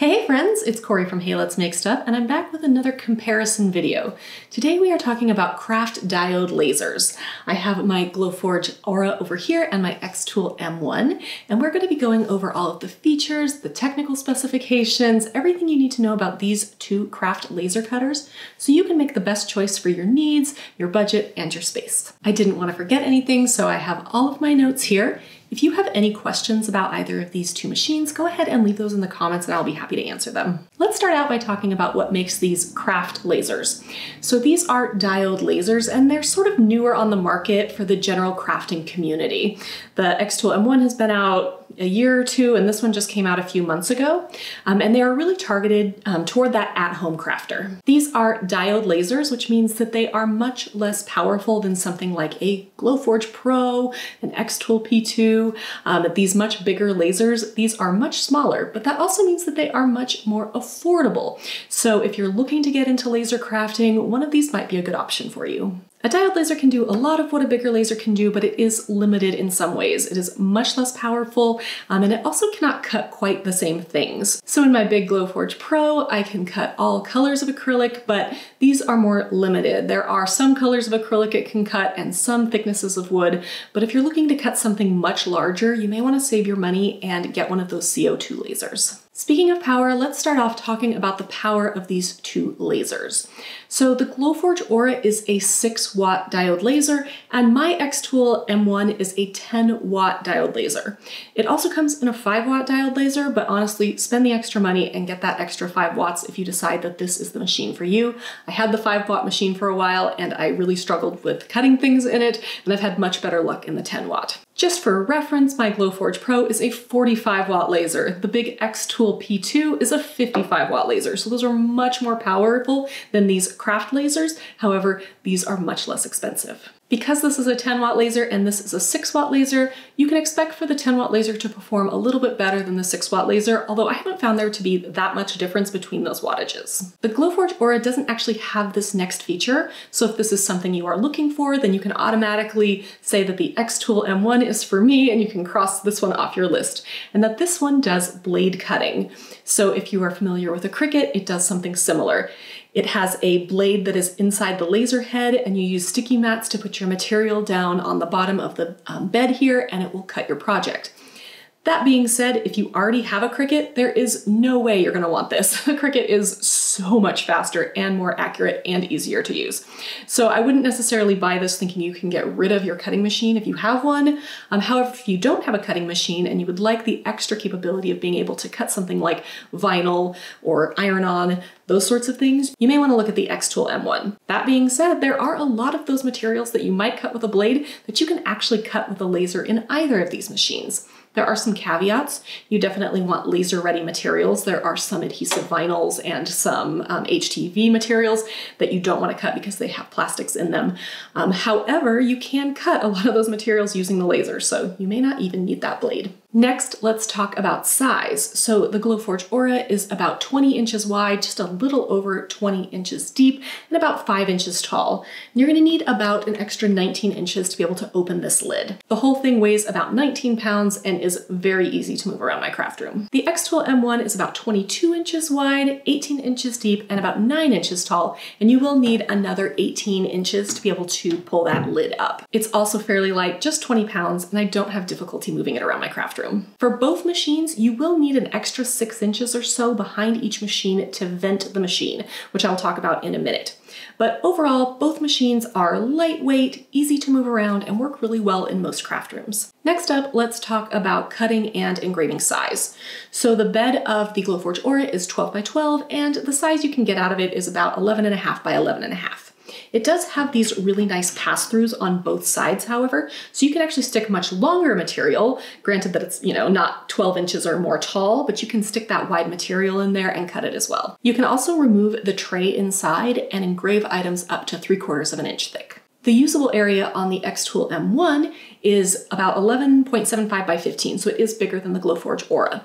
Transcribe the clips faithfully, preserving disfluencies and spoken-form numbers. Hey friends, it's Corey from Hey Let's Make Stuff, and I'm back with another comparison video. Today we are talking about craft diode lasers. I have my Glowforge Aura over here and my xTool M one, and we're going to be going over all of the features, the technical specifications, everything you need to know about these two craft laser cutters so you can make the best choice for your needs, your budget, and your space. I didn't want to forget anything, so I have all of my notes here. If you have any questions about either of these two machines, go ahead and leave those in the comments and I'll be happy to answer them. Let's start out by talking about what makes these craft lasers. So these are diode lasers, and they're sort of newer on the market for the general crafting community. The xTool M one has been out a year or two, and this one just came out a few months ago. Um, and they are really targeted um, toward that at-home crafter. These are diode lasers, which means that they are much less powerful than something like a Glowforge Pro, an xTool P two, Um, these much bigger lasers. These are much smaller, but that also means that they are much more affordable. So if you're looking to get into laser crafting, one of these might be a good option for you. A diode laser can do a lot of what a bigger laser can do, but it is limited in some ways. It is much less powerful, um, and it also cannot cut quite the same things. So in my big Glowforge Pro, I can cut all colors of acrylic, but these are more limited. There are some colors of acrylic it can cut and some thicknesses of wood, but if you're looking to cut something much larger, you may want to save your money and get one of those C O two lasers. Speaking of power, let's start off talking about the power of these two lasers. So the Glowforge Aura is a six watt diode laser, and my xTool M one is a ten watt diode laser. It also comes in a five watt diode laser, but honestly, spend the extra money and get that extra five watts if you decide that this is the machine for you. I had the five watt machine for a while, and I really struggled with cutting things in it, and I've had much better luck in the ten watt. Just for reference, my Glowforge Pro is a forty-five watt laser. The big xTool P two is a fifty-five watt laser. So those are much more powerful than these craft lasers. However, these are much less expensive. Because this is a ten watt laser and this is a six watt laser, you can expect for the ten watt laser to perform a little bit better than the six watt laser, although I haven't found there to be that much difference between those wattages. The Glowforge Aura doesn't actually have this next feature, so if this is something you are looking for, then you can automatically say that the xTool M one is for me, and you can cross this one off your list, and that this one does blade cutting. So if you are familiar with a Cricut, it does something similar. It has a blade that is inside the laser head, and you use sticky mats to put your material down on the bottom of the um, bed here, and it will cut your project. That being said, if you already have a Cricut, there is no way you're going to want this. The Cricut is so much faster and more accurate and easier to use. So I wouldn't necessarily buy this thinking you can get rid of your cutting machine if you have one. Um, however, if you don't have a cutting machine and you would like the extra capability of being able to cut something like vinyl or iron-on, those sorts of things, you may want to look at the xTool M one. That being said, there are a lot of those materials that you might cut with a blade that you can actually cut with a laser in either of these machines. There are some caveats. You definitely want laser-ready materials. There are some adhesive vinyls and some um, H T V materials that you don't want to cut because they have plastics in them. Um, however, you can cut a lot of those materials using the laser, so you may not even need that blade. Next, let's talk about size. So the Glowforge Aura is about twenty inches wide, just a little over twenty inches deep, and about five inches tall. And you're gonna need about an extra nineteen inches to be able to open this lid. The whole thing weighs about nineteen pounds and is very easy to move around my craft room. The xTool M one is about twenty-two inches wide, eighteen inches deep, and about nine inches tall, and you will need another eighteen inches to be able to pull that lid up. It's also fairly light, just twenty pounds, and I don't have difficulty moving it around my craft room. For both machines, you will need an extra six inches or so behind each machine to vent the machine, which I'll talk about in a minute. But overall, both machines are lightweight, easy to move around, and work really well in most craft rooms. Next up, let's talk about cutting and engraving size. So the bed of the Glowforge Aura is twelve by twelve, and the size you can get out of it is about eleven and a half by eleven and a half. It does have these really nice pass-throughs on both sides, however, so you can actually stick much longer material, granted that it's, you know, not twelve inches or more tall, but you can stick that wide material in there and cut it as well. You can also remove the tray inside and engrave items up to three quarters of an inch thick. The usable area on the xTool M one is about eleven point seven five by fifteen, so it is bigger than the Glowforge Aura.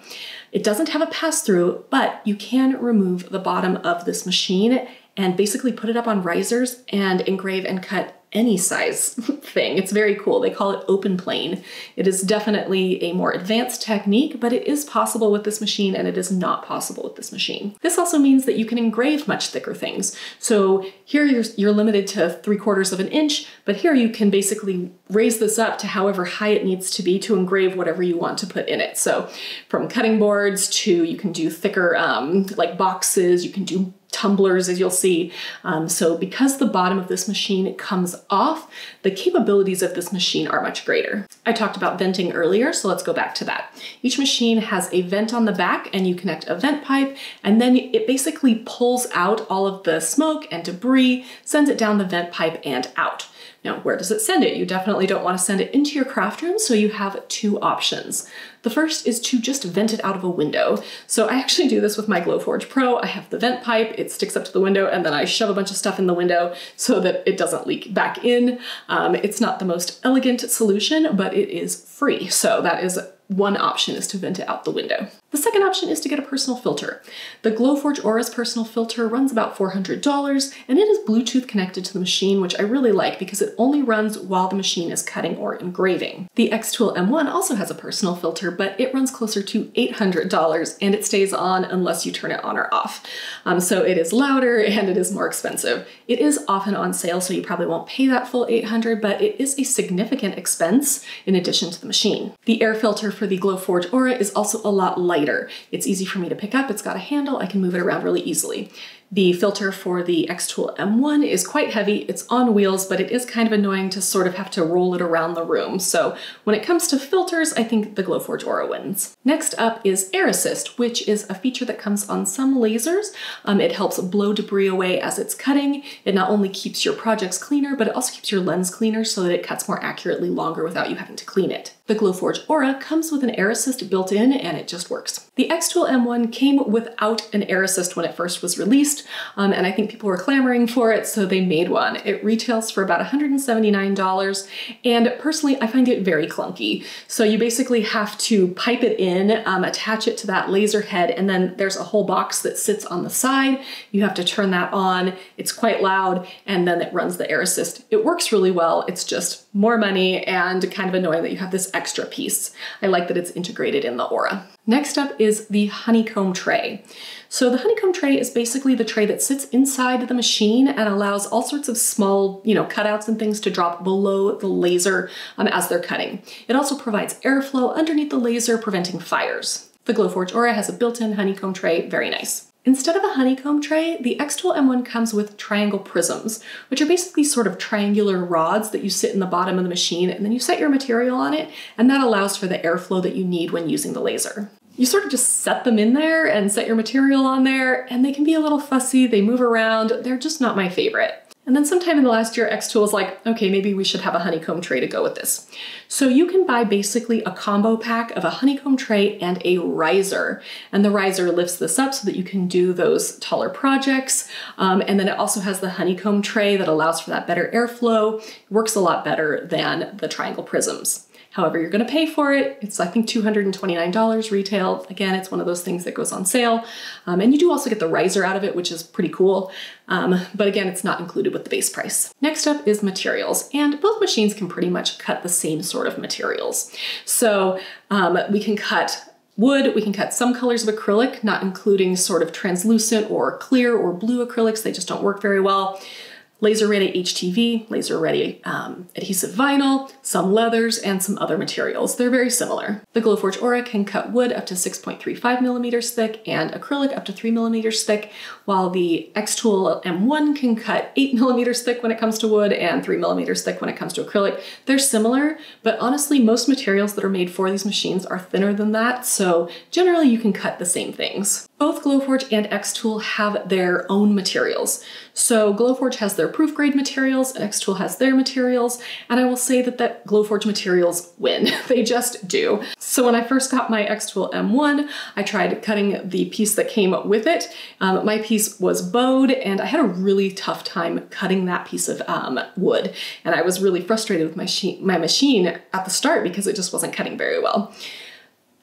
It doesn't have a pass-through, but you can remove the bottom of this machine and basically put it up on risers and engrave and cut any size thing. It's very cool. They call it open plane. It is definitely a more advanced technique, but it is possible with this machine and it is not possible with this machine. This also means that you can engrave much thicker things. So here you're, you're limited to three quarters of an inch, but here you can basically raise this up to however high it needs to be to engrave whatever you want to put in it. So from cutting boards to, you can do thicker um, like boxes, you can do tumblers, as you'll see. Um, so because the bottom of this machine comes off, the capabilities of this machine are much greater. I talked about venting earlier, so let's go back to that. Each machine has a vent on the back and you connect a vent pipe, and then it basically pulls out all of the smoke and debris, sends it down the vent pipe and out. Now, where does it send it? You definitely don't want to send it into your craft room, so you have two options. The first is to just vent it out of a window. So I actually do this with my Glowforge Pro. I have the vent pipe, it sticks up to the window, and then I shove a bunch of stuff in the window so that it doesn't leak back in. Um, it's not the most elegant solution, but it is free. So that is one option, is to vent it out the window. The second option is to get a personal filter. The Glowforge Aura's personal filter runs about four hundred dollars, and it is Bluetooth connected to the machine, which I really like because it only runs while the machine is cutting or engraving. The xTool M one also has a personal filter, but it runs closer to eight hundred dollars, and it stays on unless you turn it on or off. Um, so it is louder and it is more expensive. It is often on sale, so you probably won't pay that full eight hundred dollars, but it is a significant expense in addition to the machine. The air filter for the Glowforge Aura is also a lot lighter. It's easy for me to pick up, it's got a handle, I can move it around really easily. The filter for the xTool M one is quite heavy, it's on wheels, but it is kind of annoying to sort of have to roll it around the room. So when it comes to filters, I think the Glowforge Aura wins. Next up is Air Assist, which is a feature that comes on some lasers. Um, it helps blow debris away as it's cutting. It not only keeps your projects cleaner, but it also keeps your lens cleaner so that it cuts more accurately longer without you having to clean it. The Glowforge Aura comes with an Air Assist built in, and it just works. The xTool M one came without an Air Assist when it first was released, Um, and I think people were clamoring for it, so they made one. It retails for about one hundred seventy-nine dollars, and personally I find it very clunky. So you basically have to pipe it in, um, attach it to that laser head, and then there's a whole box that sits on the side. You have to turn that on, it's quite loud, and then it runs the Air Assist. It works really well, it's just more money and kind of annoying that you have this extra piece. I like that it's integrated in the Aura. Next up is the honeycomb tray. So the honeycomb tray is basically the tray that sits inside the machine and allows all sorts of small, you know, cutouts and things to drop below the laser um, as they're cutting. It also provides airflow underneath the laser, preventing fires. The Glowforge Aura has a built-in honeycomb tray, very nice. Instead of a honeycomb tray, the xTool M one comes with triangle prisms, which are basically sort of triangular rods that you sit in the bottom of the machine, and then you set your material on it, and that allows for the airflow that you need when using the laser. You sort of just set them in there and set your material on there, and they can be a little fussy, they move around, they're just not my favorite. And then sometime in the last year, xTool is like, okay, maybe we should have a honeycomb tray to go with this. So you can buy basically a combo pack of a honeycomb tray and a riser. And the riser lifts this up so that you can do those taller projects. Um, and then it also has the honeycomb tray that allows for that better airflow. It works a lot better than the triangle prisms. However you're going to pay for it, it's I think two hundred twenty-nine dollars retail. Again, it's one of those things that goes on sale. Um, and you do also get the riser out of it, which is pretty cool. Um, but again, it's not included with the base price. Next up is materials, and both machines can pretty much cut the same sort of materials. So um, we can cut wood, we can cut some colors of acrylic, not including sort of translucent or clear or blue acrylics, they just don't work very well. Laser-ready H T V, laser-ready um, adhesive vinyl, some leathers, and some other materials. They're very similar. The Glowforge Aura can cut wood up to six point three five millimeters thick and acrylic up to three millimeters thick, while the xTool M one can cut eight millimeters thick when it comes to wood and three millimeters thick when it comes to acrylic. They're similar, but honestly, most materials that are made for these machines are thinner than that, so generally you can cut the same things. Both Glowforge and xTool have their own materials. So Glowforge has their proof grade materials and xTool has their materials, and I will say that that Glowforge materials win. They just do. So when I first got my xTool M one, I tried cutting the piece that came with it. Um, my piece was bowed, and I had a really tough time cutting that piece of um, wood, and I was really frustrated with my, my machine at the start because it just wasn't cutting very well.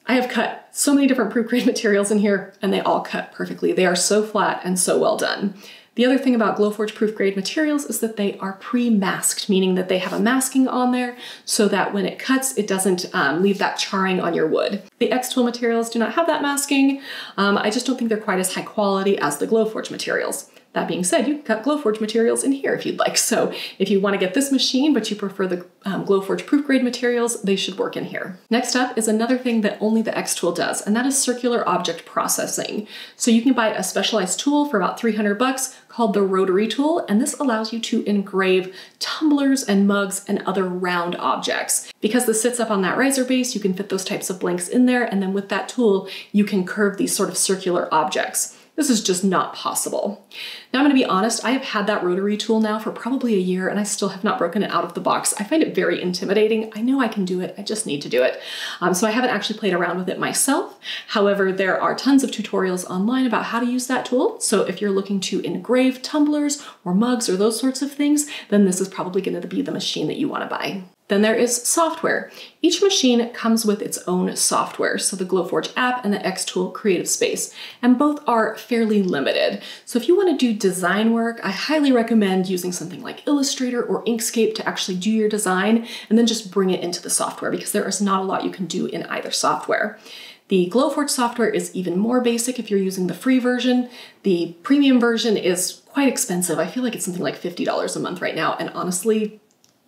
I have cut so many different proof grade materials in here, and they all cut perfectly. They are so flat and so well done. The other thing about Glowforge proof grade materials is that they are pre-masked, meaning that they have a masking on there so that when it cuts, it doesn't um, leave that charring on your wood. The xTool materials do not have that masking. Um, I just don't think they're quite as high quality as the Glowforge materials. That being said, you can cut Glowforge materials in here if you'd like. So if you want to get this machine, but you prefer the um, Glowforge proof grade materials, they should work in here. Next up is another thing that only the xTool does, and that is circular object processing. So you can buy a specialized tool for about three hundred bucks called the Rotary Tool, and this allows you to engrave tumblers and mugs and other round objects. Because this sits up on that riser base, you can fit those types of blanks in there, and then with that tool, you can curve these sort of circular objects. This is just not possible. Now I'm gonna be honest, I have had that Rotary Tool now for probably a year and I still have not broken it out of the box. I find it very intimidating. I know I can do it, I just need to do it. Um, so I haven't actually played around with it myself. However, there are tons of tutorials online about how to use that tool. So if you're looking to engrave tumblers or mugs or those sorts of things, then this is probably gonna be the machine that you wanna buy. Then there is software. Each machine comes with its own software. So the Glowforge app and the xTool Creative Space, and both are fairly limited. So if you want to do design work, I highly recommend using something like Illustrator or Inkscape to actually do your design and then just bring it into the software, because there is not a lot you can do in either software. The Glowforge software is even more basic if you're using the free version. The premium version is quite expensive. I feel like it's something like fifty dollars a month right now. And honestly,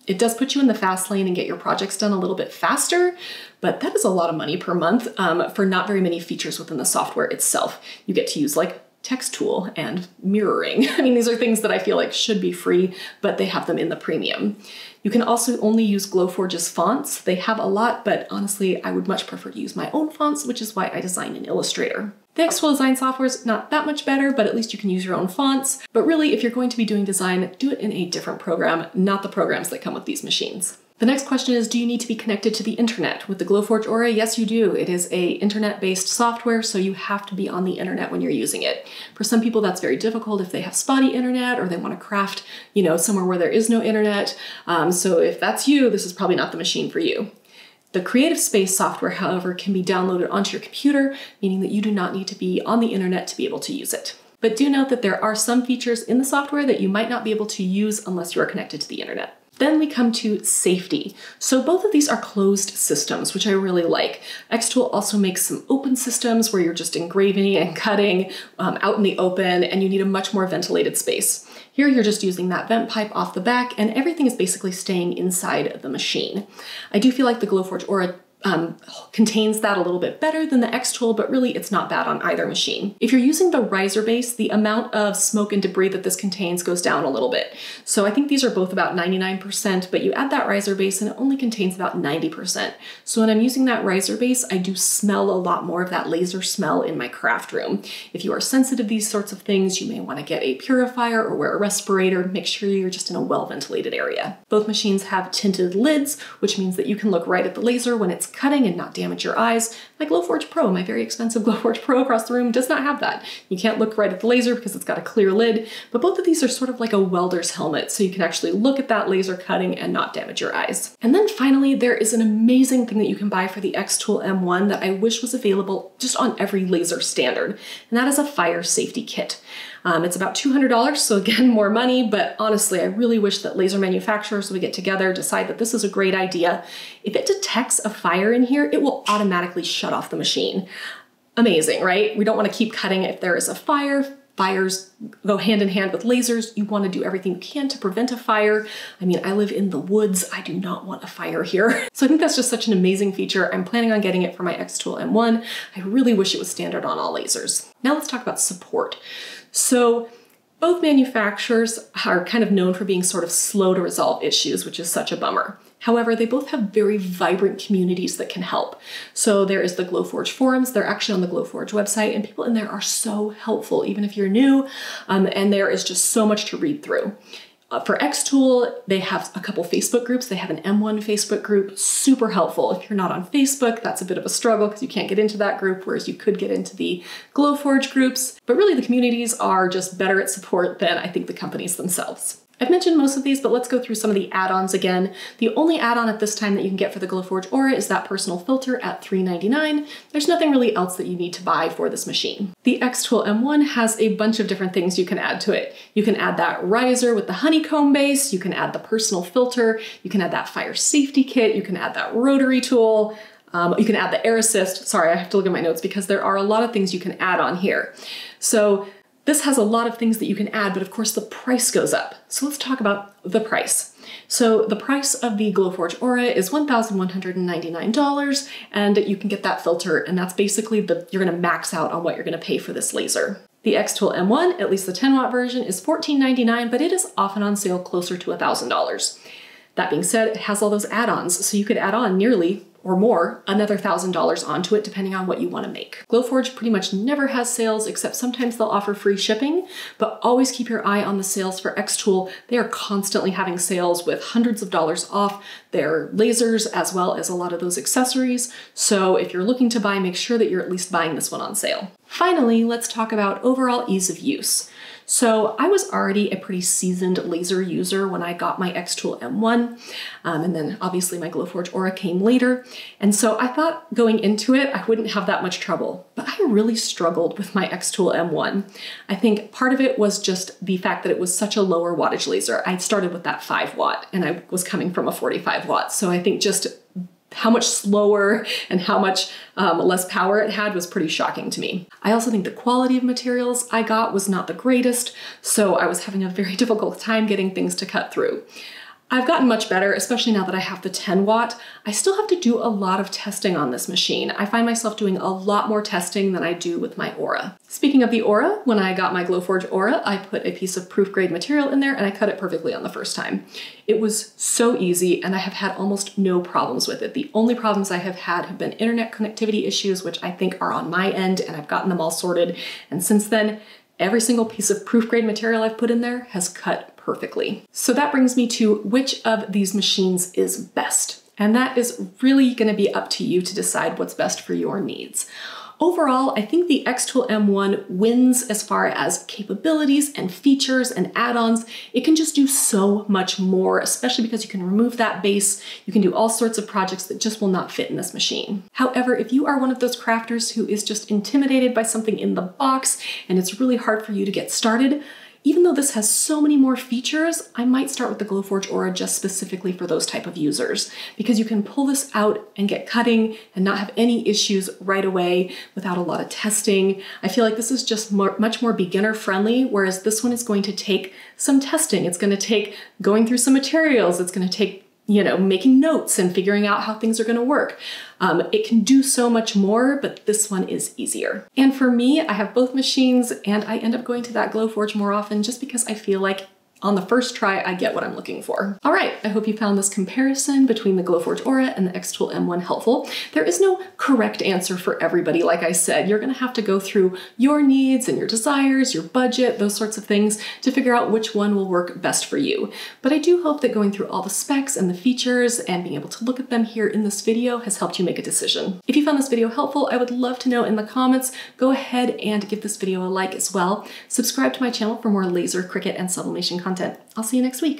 it does put you in the fast lane and get your projects done a little bit faster, but that is a lot of money per month um, for not very many features within the software itself. You get to use like text tool and mirroring. I mean, these are things that I feel like should be free, but they have them in the premium. You can also only use Glowforge's fonts. They have a lot, but honestly, I would much prefer to use my own fonts, which is why I designed in Illustrator. The xTool design software is not that much better, but at least you can use your own fonts. But really, if you're going to be doing design, do it in a different program, not the programs that come with these machines. The next question is, do you need to be connected to the internet? With the Glowforge Aura, yes you do. It is a internet-based software, so you have to be on the internet when you're using it. For some people that's very difficult if they have spotty internet or they want to craft, you know, somewhere where there is no internet. Um, so if that's you, this is probably not the machine for you. The Creative Space software, however, can be downloaded onto your computer, meaning that you do not need to be on the internet to be able to use it. But do note that there are some features in the software that you might not be able to use unless you are connected to the internet. Then we come to safety. So both of these are closed systems, which I really like. xTool also makes some open systems where you're just engraving and cutting um, out in the open, and you need a much more ventilated space. Here you're just using that vent pipe off the back, and everything is basically staying inside the machine. I do feel like the Glowforge Aura Um, contains that a little bit better than the xTool, but really it's not bad on either machine. If you're using the riser base, the amount of smoke and debris that this contains goes down a little bit. So I think these are both about ninety-nine percent, but you add that riser base and it only contains about ninety percent. So when I'm using that riser base, I do smell a lot more of that laser smell in my craft room. If you are sensitive to these sorts of things, you may want to get a purifier or wear a respirator. Make sure you're just in a well-ventilated area. Both machines have tinted lids, which means that you can look right at the laser when it's cutting and not damage your eyes. My Glowforge Pro, my very expensive Glowforge Pro across the room, does not have that. You can't look right at the laser because it's got a clear lid, but both of these are sort of like a welder's helmet, so you can actually look at that laser cutting and not damage your eyes. And then finally, there is an amazing thing that you can buy for the xTool M one that I wish was available just on every laser standard, and that is a fire safety kit. Um, it's about two hundred dollars, so again, more money, but honestly, I really wish that laser manufacturers would get together, decide that this is a great idea. If it detects a fire in here, it will automatically shut off the machine. Amazing, right? We don't want to keep cutting if there is a fire. Fires go hand in hand with lasers. You want to do everything you can to prevent a fire. I mean, I live in the woods. I do not want a fire here. So I think that's just such an amazing feature. I'm planning on getting it for my xTool M one. I really wish it was standard on all lasers. Now let's talk about support. So both manufacturers are kind of known for being sort of slow to resolve issues, which is such a bummer. However, they both have very vibrant communities that can help. So there is the Glowforge forums. They're actually on the Glowforge website, and people in there are so helpful, even if you're new, um, and there is just so much to read through. Uh, for xTool, they have a couple Facebook groups. They have an M one Facebook group, super helpful. If you're not on Facebook, that's a bit of a struggle because you can't get into that group, whereas you could get into the Glowforge groups. But really, the communities are just better at support than I think the companies themselves. I've mentioned most of these, but let's go through some of the add-ons again. The only add-on at this time that you can get for the Glowforge Aura is that personal filter at three ninety-nine. There's nothing really else that you need to buy for this machine. The xTool M one has a bunch of different things you can add to it. You can add that riser with the honeycomb base, you can add the personal filter, you can add that fire safety kit, you can add that rotary tool, Um, you can add the air assist. Sorry, I have to look at my notes because there are a lot of things you can add on here. So this has a lot of things that you can add, but of course the price goes up. So let's talk about the price. So the price of the Glowforge Aura is one thousand one hundred ninety-nine dollars, and you can get that filter, and that's basically the, you're gonna max out on what you're gonna pay for this laser. The xTool M one, at least the ten watt version, is fourteen ninety-nine, but it is often on sale closer to one thousand dollars. That being said, it has all those add-ons, so you could add on nearly or more, another one thousand dollars onto it, depending on what you want to make. Glowforge pretty much never has sales, except sometimes they'll offer free shipping, but always keep your eye on the sales for xTool. They are constantly having sales with hundreds of dollars off their lasers, as well as a lot of those accessories. So if you're looking to buy, make sure that you're at least buying this one on sale. Finally, let's talk about overall ease of use. So I was already a pretty seasoned laser user when I got my xTool M one, um, and then obviously my Glowforge Aura came later. And so I thought going into it, I wouldn't have that much trouble, but I really struggled with my xTool M one. I think part of it was just the fact that it was such a lower wattage laser. I started with that five watt and I was coming from a forty-five watt. So I think just how much slower and how much um, less power it had was pretty shocking to me. I also think the quality of materials I got was not the greatest, so I was having a very difficult time getting things to cut through. I've gotten much better, especially now that I have the ten watt. I still have to do a lot of testing on this machine. I find myself doing a lot more testing than I do with my Aura. Speaking of the Aura, when I got my Glowforge Aura, I put a piece of proof grade material in there and I cut it perfectly on the first time. It was so easy and I have had almost no problems with it. The only problems I have had have been internet connectivity issues, which I think are on my end, and I've gotten them all sorted. And since then, every single piece of proof grade material I've put in there has cut perfectly. So that brings me to which of these machines is best. And that is really going to be up to you to decide what's best for your needs. Overall, I think the xTool M one wins as far as capabilities and features and add-ons. It can just do so much more, especially because you can remove that base. You can do all sorts of projects that just will not fit in this machine. However, if you are one of those crafters who is just intimidated by something in the box and it's really hard for you to get started, even though this has so many more features, I might start with the Glowforge Aura just specifically for those type of users, because you can pull this out and get cutting and not have any issues right away without a lot of testing. I feel like this is just more, much more beginner friendly, whereas this one is going to take some testing. It's going to take going through some materials. It's going to take, you know, making notes and figuring out how things are going to work. Um, it can do so much more, but this one is easier. And for me, I have both machines and I end up going to that Glowforge more often just because I feel like on the first try, I get what I'm looking for. All right, I hope you found this comparison between the Glowforge Aura and the xTool M one helpful. There is no correct answer for everybody. Like I said, you're gonna have to go through your needs and your desires, your budget, those sorts of things to figure out which one will work best for you. But I do hope that going through all the specs and the features and being able to look at them here in this video has helped you make a decision. If you found this video helpful, I would love to know in the comments. Go ahead and give this video a like as well. Subscribe to my channel for more laser, Cricut, and sublimation content. I'll see you next week.